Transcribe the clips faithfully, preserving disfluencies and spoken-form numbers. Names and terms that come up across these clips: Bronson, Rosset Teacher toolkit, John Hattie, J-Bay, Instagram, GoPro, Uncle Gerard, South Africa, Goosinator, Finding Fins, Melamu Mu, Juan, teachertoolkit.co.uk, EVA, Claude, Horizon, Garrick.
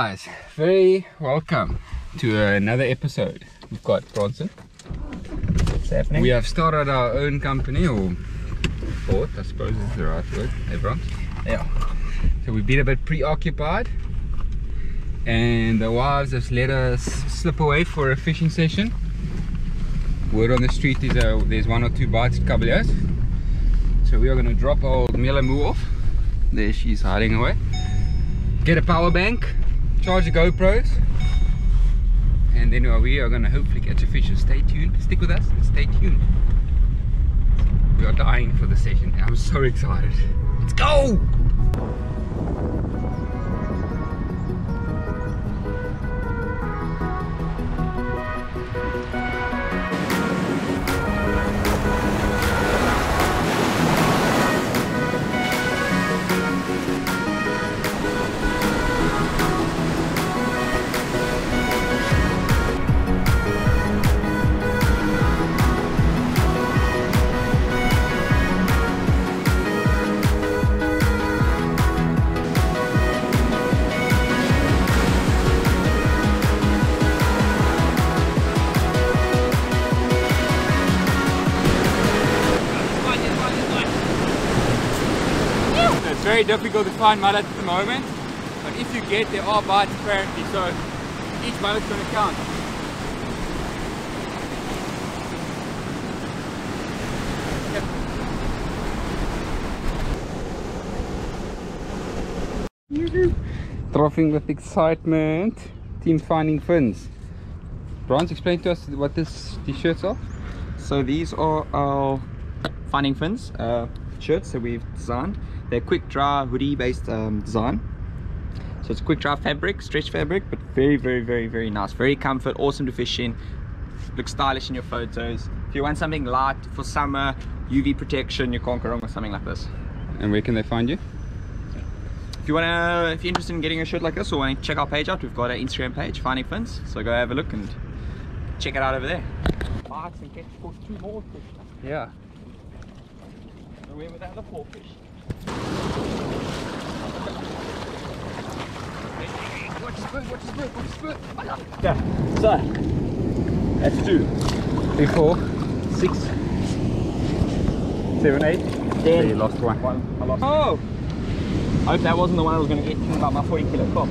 guys, very welcome to another episode. We've got Bronson. What's happening? We have started our own company, or bought, I suppose is the right word. Hey Bronson? Yeah. So we've been a bit preoccupied, and the wives have let us slip away for a fishing session. Word on the street is uh, there's one or two bites at caballos. So we are going to drop old Melamu Mu off. There she's hiding away. Get a power bank, charge the GoPros, and then we are going to hopefully catch a fish. So stay tuned, stick with us, and stay tuned. We are dying for the session. I'm so excited. Let's go! Very difficult to find mullet at the moment, but if you get, there are bites apparently, so each mullet's going to count. Yep. Troughing with excitement, team Finding Fins. Bronze, explain to us what this, these shirts are. So these are our Finding Fins uh, shirts that we've designed. They're quick dry hoodie based um, design. So it's quick dry fabric, stretch fabric, but very, very, very, very nice. Very comfort, awesome to fish in. Looks stylish in your photos. If you want something light for summer, U V protection, you can't go wrong with something like this. And where can they find you? If you wanna, if you're interested in getting a shirt like this or want to check our page out, we've got our Instagram page, Finding Fins. So go have a look and check it out over there. Bites and catch for two more fish. Yeah. Away with that other four fish. Watch the split, watch the split, watch the split. Okay, so that's two, three, four, six, seven, eight, ten. So you lost one. one. I lost oh! One. I hope that wasn't the one I was going to get eaten by my forty kilo cop.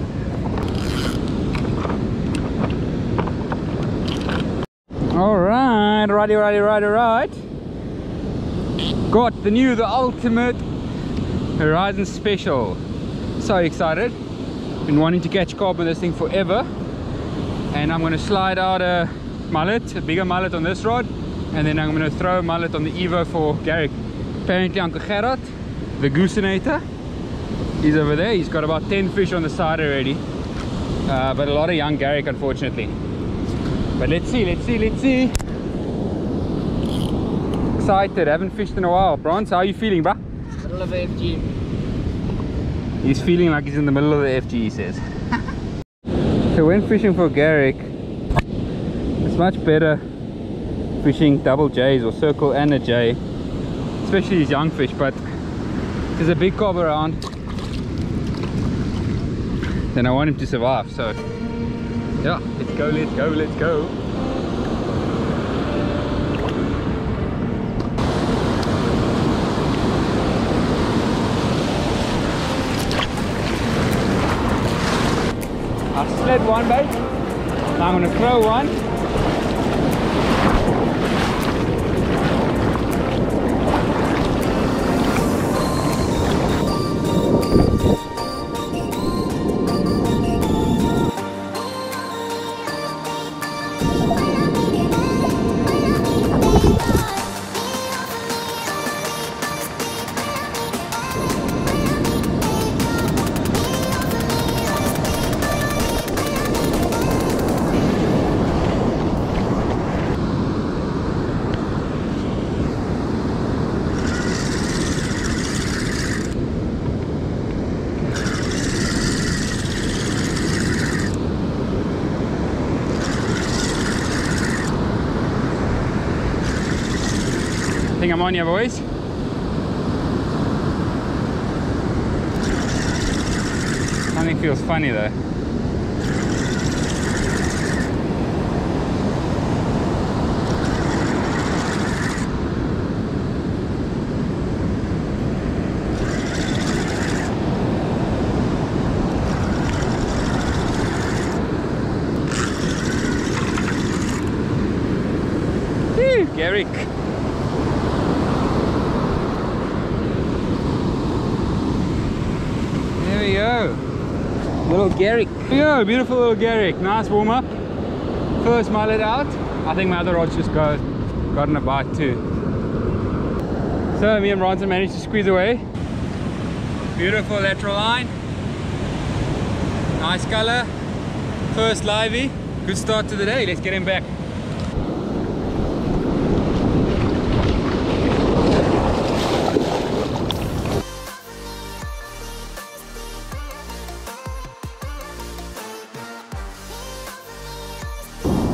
Alright, righty, righty, righty, right. Got the new, the ultimate Horizon special. So excited, been wanting to catch carp with this thing forever, and I'm going to slide out a mullet, a bigger mullet on this rod, and then I'm going to throw a mullet on the E V A for Garrick. Apparently Uncle Gerard, the Goosinator, he's over there, he's got about ten fish on the side already, uh, but a lot of young Garrick unfortunately. But let's see, let's see, let's see. Excited, haven't fished in a while. Bronze, how are you feeling, bruh? Middle of the F G. He's feeling like he's in the middle of the F G, he says. So when fishing for Garrick, it's much better fishing double J's or circle and a J, especially these young fish, but there's a big cob around, then I want him to survive, so yeah, let's go, let's go, let's go. Slid one bait. Now I'm going to throw one. I'm on your boys. Something feels funny though. Garrick. There we go. Little Garrick. There we go, beautiful little Garrick. Nice warm up. First mullet out. I think my other rod's just got, gotten a bite too. So me and Bronson managed to squeeze away. Beautiful lateral line. Nice color. First livey. Good start to the day. Let's get him back.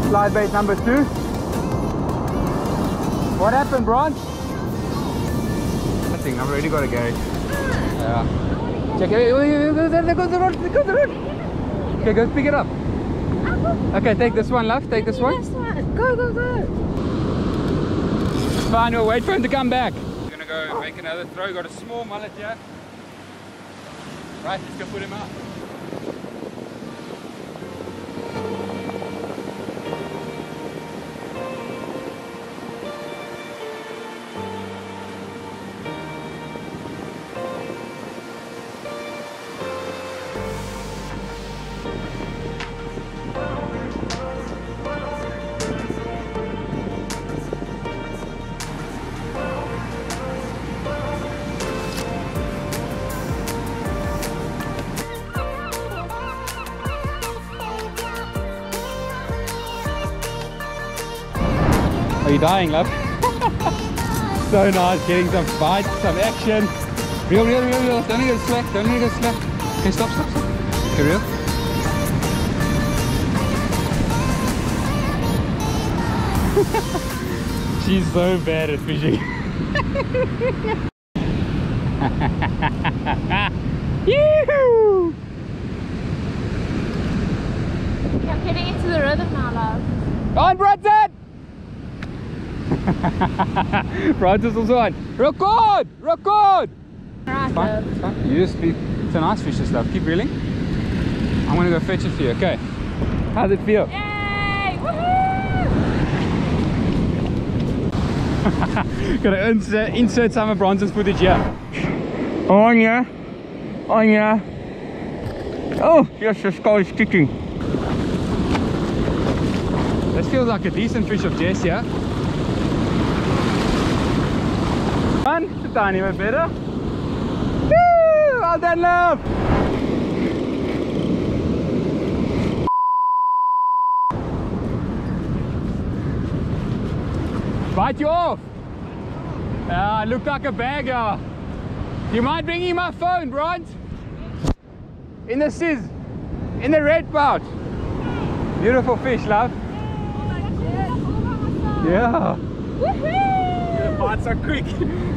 Slide bait number two. What happened, Bron? Nothing. I've already got a Garrick. Yeah. Check it. There goes the rod. There goes the rod. Okay, go pick it up. Okay, take this one, love. Take this one. Go, go, go. Fine, we'll wait for him to come back. We're gonna go make another throw. Got a small mullet here. Right, let's go put him out. You're dying, love. So nice, getting some bites, some action. Real, real, real, real. Don't need to slack, don't need to slack. Okay, stop, stop, stop. Okay, real. She's so bad at fishing. I'm getting into the rhythm now, love. On, Bronson! Bronson's also on. Record! Record! Alright, fine, it's fine. You just be, it's a nice fish and stuff. Keep reeling. I'm gonna go fetch it for you, okay? How's it feel? Yay! Woohoo! Gotta insert, insert some of Bronson's footage here. On ya! On ya! Oh, yes, the skull is kicking. This feels like a decent fish of Jess, yeah? It's a tiny bit better. Woo! Well done, love! Bite you off! Ah, uh, look like a bagger. You mind bringing my phone, Bront? In the sizz. In the red pouch. Beautiful fish, love. Yeah. Woohoo! Bites are quick.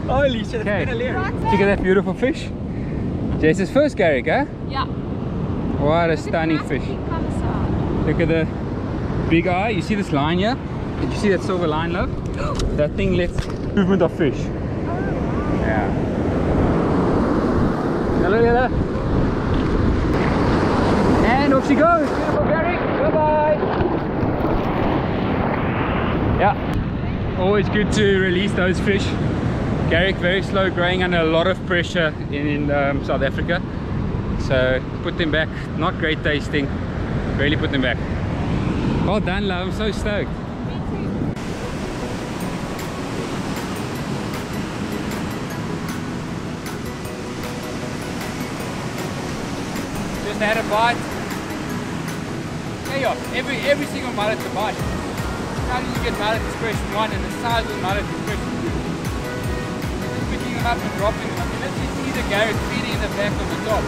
Holy shit, okay. It's been hilarious. Look at that beautiful fish. Jace's first Garrick, eh? Yeah. What a stunning fish. Look at the big eye. You see this line here? Did you see that silver line, love? That thing lets movement of fish. Oh. Yeah. Now look at that. And off she goes. Beautiful Garrick. Bye-bye. Yeah. Always good to release those fish. Garrick very slow growing under a lot of pressure in, in um, South Africa. So put them back, not great tasting, really put them back. Well done, love, I'm so stoked. Just had a bite. Hey, yo, every, every single mullet's a bite. How do you get mullet is fresh from one and the size of mullet is fresh from two? They're just picking them up and dropping them. I mean, let's just see the Garrick feeding in the back of the top.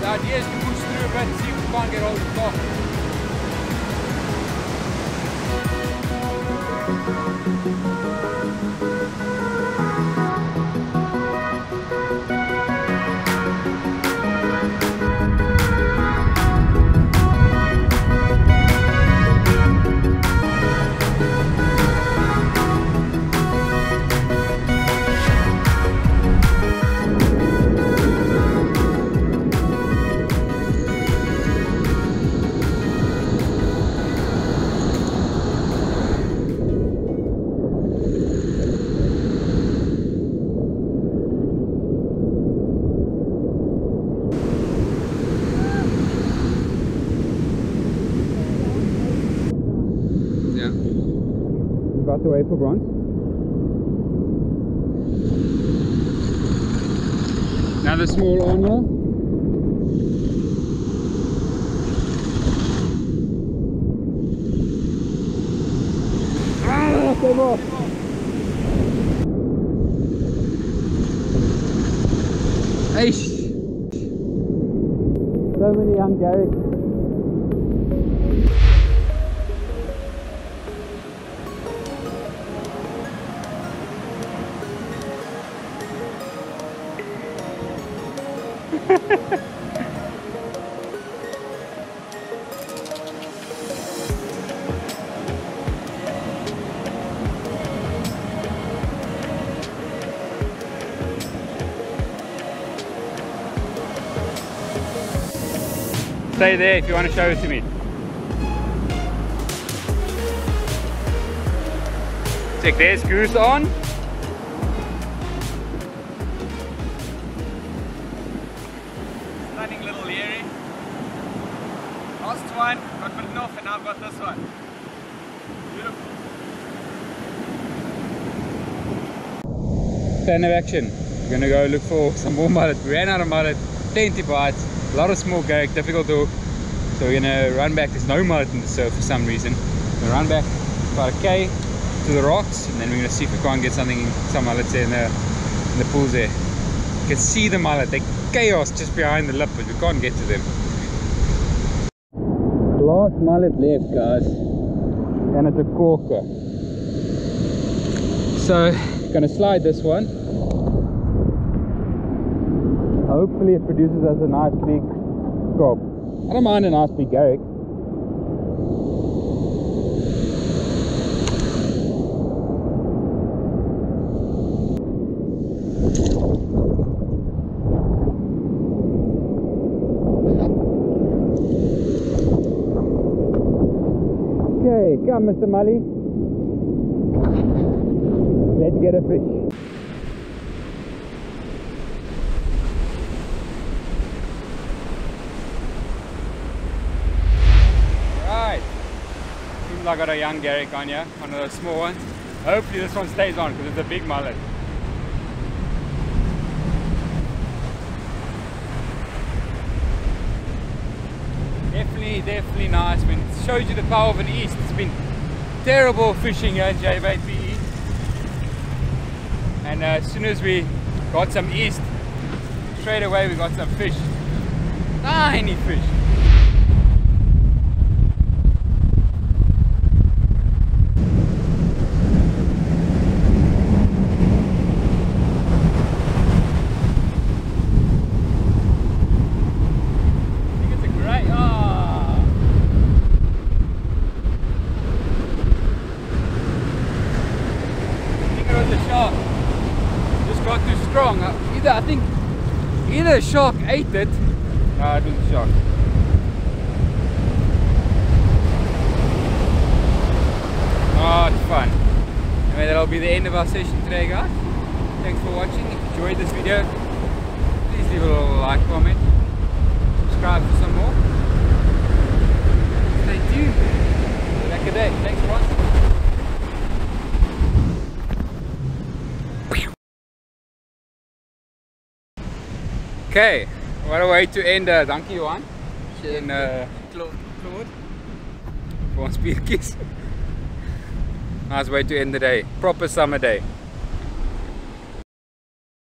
The idea is to push through a bit and see if we can't get hold of the top. out the way for bronze. Another small armor. Came off. Hey. So many young Garrick. Stay there if you want to show it to me. Check, there's Goose on. Stunning little leery. Last one, got good enough, and now I've got this one. Beautiful. Plan of action. We're gonna go look for some more mullet. We ran out of mullet, plenty bites. A lot of small Garrick, difficult to hook. So we're gonna run back. There's no mullet in the surf for some reason. We're gonna run back about a K to the rocks, and then we're gonna see if we can't get something, some mullets there in the, in the pools there. You can see the mullet, they chaos just behind the lip, but we can't get to them. Last mullet left, guys, and it's a corker. So gonna slide this one. Hopefully it produces us a nice big gob. I don't mind a nice big Garrick. Okay, come Mister Mully. Let's get a fish. I got a young Garrick on here, one of those small ones. Hopefully this one stays on because it's a big mullet. Definitely, definitely nice. I mean, it shows you the power of the east. It's been terrible fishing here in J-Bay P E. And uh, as soon as we got some east, straight away we got some fish. Tiny fish. The shark ate it. No, it was a shark. Oh, it's fun. Anyway, that'll be the end of our session today, guys. Thanks for watching. If you enjoyed this video, please leave a little like, comment, subscribe for some more. Stay tuned. Back a day. Thanks for watching. Okay, what a way to end. Uh, thank you, Juan. And uh, Claude. Claude. For one speed kiss. Nice way to end the day. Proper summer day.